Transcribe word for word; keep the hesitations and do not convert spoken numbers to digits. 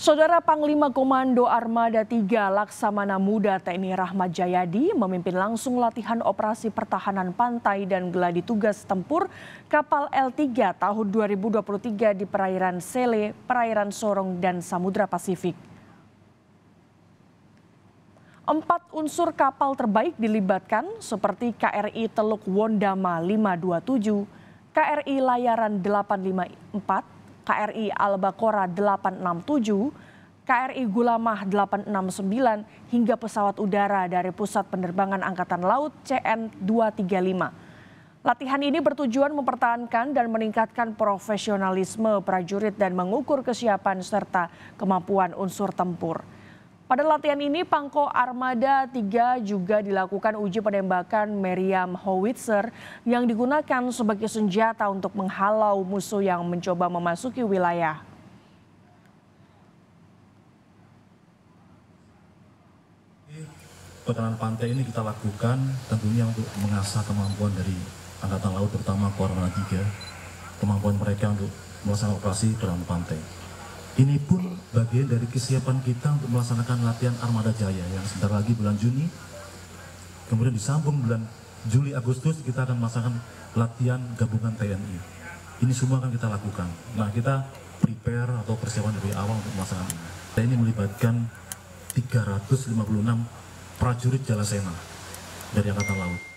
Saudara Panglima Komando Armada tiga Laksamana Muda T N I Rachmad Jayadi memimpin langsung latihan operasi pertahanan pantai dan geladi tugas tempur kapal L tiga tahun dua ribu dua puluh tiga di Perairan Sele, Perairan Sorong, dan Samudera Pasifik. Empat unsur kapal terbaik dilibatkan seperti K R I Teluk Wondama lima dua tujuh, K R I Layaran delapan lima empat, K R I Albakora delapan enam tujuh, K R I Gulamah delapan enam sembilan, hingga pesawat udara dari Pusat Penerbangan Angkatan Laut C N dua tiga lima. Latihan ini bertujuan mempertahankan dan meningkatkan profesionalisme prajurit dan mengukur kesiapan serta kemampuan unsur tempur. Pada latihan ini, Pangko Armada tiga juga dilakukan uji penembakan Meriam Howitzer yang digunakan sebagai senjata untuk menghalau musuh yang mencoba memasuki wilayah. Pertahanan pantai ini kita lakukan tentunya untuk mengasah kemampuan dari Angkatan Laut, terutama Korps Armada tiga, kemampuan mereka untuk melaksanakan operasi pertahanan pantai. Ini pun bagian dari kesiapan kita untuk melaksanakan latihan Armada Jaya yang sebentar lagi bulan Juni. Kemudian disambung bulan Juli-Agustus kita akan melaksanakan latihan gabungan T N I. Ini semua akan kita lakukan. Nah, kita prepare atau persiapan dari awal untuk melaksanakan ini. T N I melibatkan tiga ratus lima puluh enam prajurit Jalasena dari Angkatan Laut.